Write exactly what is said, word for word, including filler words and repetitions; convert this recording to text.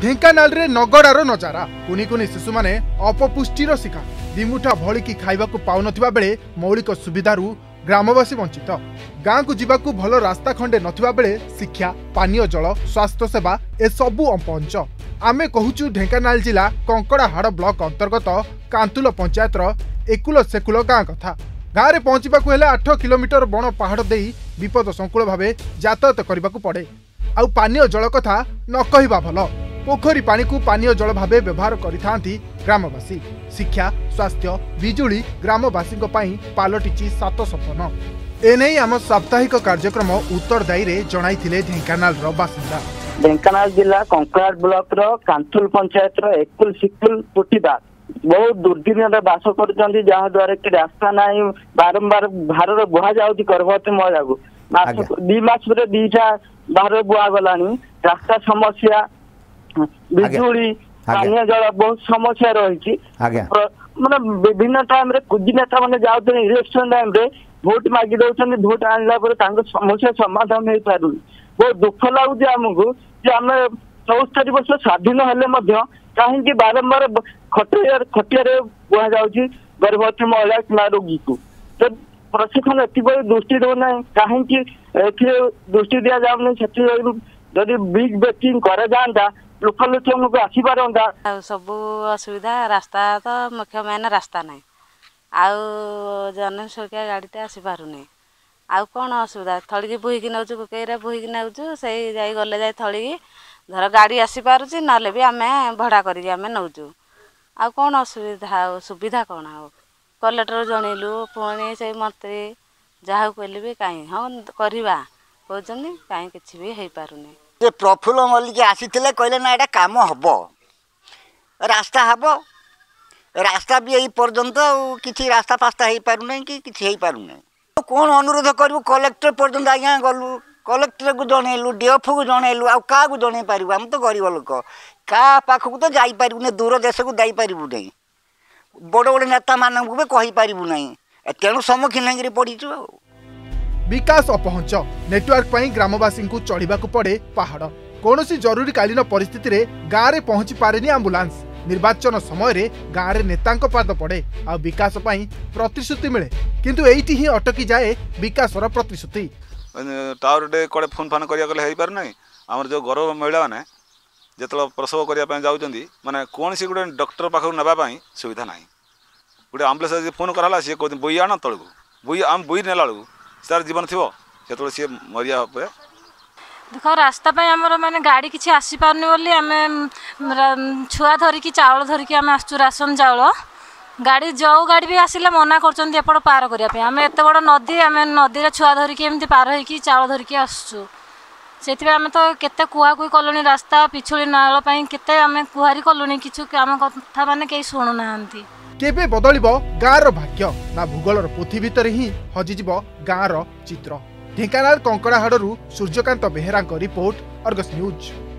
ढेंकानाल रे नगड़ार नजारा कुनि कुनि शिशु माने अपपुष्टिर शिकार दिमुठा भलिकी खाइबाकू पाउनथिबा बेले मौलिक सुविधारू ग्रामवासी वंचित गाँ को जीवाकू भल रास्ता खंडे नथिबा बेले शिक्षा पानीय जल स्वास्थ्य सेवा ए सबू अपंच आमे कहूचु ढेंकानाल जिला कंकड़ाहाड़ ब्लॉक अंतर्गत कांतुल पंचायतर एकुल सेकुल गाँ कथा गाँव में पहुँचवाकू हेले आठ किलोमीटर बण पहाड़ दे विपद संकुल भाव यातायात करने पड़े। आउ पानीय जल कथा न कहवा भल पोखरी पानी को पानीय जल भाव व्यवहार करिथांती ग्रामवासी। शिक्षा स्वास्थ्य बिजुली ग्रामवासी पलटिची सात सपन एने आम साप्ताहिक कार्यक्रम उत्तरदायी रे जणाइथिले ढेंकानाल बासिंदा। ढेंकानाल जिला कंकड़ाहाड़ ब्लॉक रो कांतुल पंचायत रो एकुल सिकुल पुटीबा बहुत दुर्दिन बास कर द्वारा कि रास्ता ना बारंबार भार बुहा जाउती गर्भवती महिला को दी मास पर दीटा बाहर बुआ गलानी रास्ता समस्या बिजुली पानी जल बहुत समस्या रही मतलब विभिन्न टाइम कुजी नेता मैंने जाते इलेक्शन टाइम भोट मागि दौरान भोट आनला समस्या समाधान हो पार बहुत दुख लगुच आमको आम चौस्तरी वर्ष स्वाधीन हेले कहीं बारंबार खटिया खटिया बुआ जाऊँगी गर्भवती महिला कि रोगी को तो प्रशिक्षण एप दृष्टि देना कहीं दृष्टि दि जाऊनी से बिग बेकिंग कराता लोक लोक आसी पारा सब असुविधा रास्ता तो मुख्य मेन रास्ता ना आन सौकिया गाड़ीटा आसी पारना आउ कौन असुविधा थलिकी बोहिकी नौचु कई बोहिकी नौचु से गले जाए थलिकी धर गाड़ी आसी पारे ना भी आम भड़ा करें नौचु आउ कौन असुविधा सुविधा कौन हो कलेक्टर जनइलु पुणी से मंत्री जहाँ कहले भी कहीं हाँ करवा कहते कहीं किसी भी हो पारे। प्रफुल्ल मल्लिक आसी कहले ना ये कम हम रास्ता हम रास्ता भी यही पर्यंत किसी रास्ता फास्ता हो पारना कि किसी हो पारना कौन अनुरोध करूँ कलेक्टर पर्यंत आज्ञा गलु कलेक्टर को जनइलु डीएफ को जनइलु आ क्या जन पारू आम तो गरीब लोक क्या पाखक तो जापारू दूर देश को जापारू नहीं बड़ बड़ नेता मानू भी कही पारू ना तेणु सम्मुखीन हो पड़ीचु। विकास अपहंच नेटवर्क ग्रामवासी को चढ़ा पड़े पहाड़ कौन जरूरीकालीन परिस्थिति रे गाँव में पहुंची पारे आम्बुलांस निर्वाचन समय गाँव में नेता पाद पड़े आ विकास प्रतिश्रुति मिले किंतु एइटी ही अटकी जाए विकास प्रतिश्रुति टावर डे कड़े फोन फान करना आम जो गर्भवती महिला मैंने जिते प्रसव करने जाऊँ मैंने कौन सी गोटे डॉक्टर पाखु नापाई सुविधा ना गोटे आम्बुलांस फोन कराला सी कहते बोई आना तौक बोई आम बोई नेला बेलू सर जीवन थी से सी मरिया देख रास्ता आमर मैंने गाड़ी किसी आसी पारनी बोली आम छुआ धरिकी चावल धरिकी आम आसचु राशन चावल गाड़ी जो गाड़ी भी आसिले मना कर पार करने आम एत बड़ नदी आम नदी छुआ धरिकी एमती पार होकी चावल धरिकी आसचु से आम तो केते कुहाकुही कलुनी रास्ता पिछुड़ी नाल केते आम कुहारी कलुनी किछु आम कथा माने केही सुनु नाहंती। केबे बदलिबो गाँर भाग्य ना भूगोलर पोथी भितर ही हजिजिबो गाँर चित्र। ढेंकानाल कंकड़ाहाड़ू Suryakant Behera report Argus news.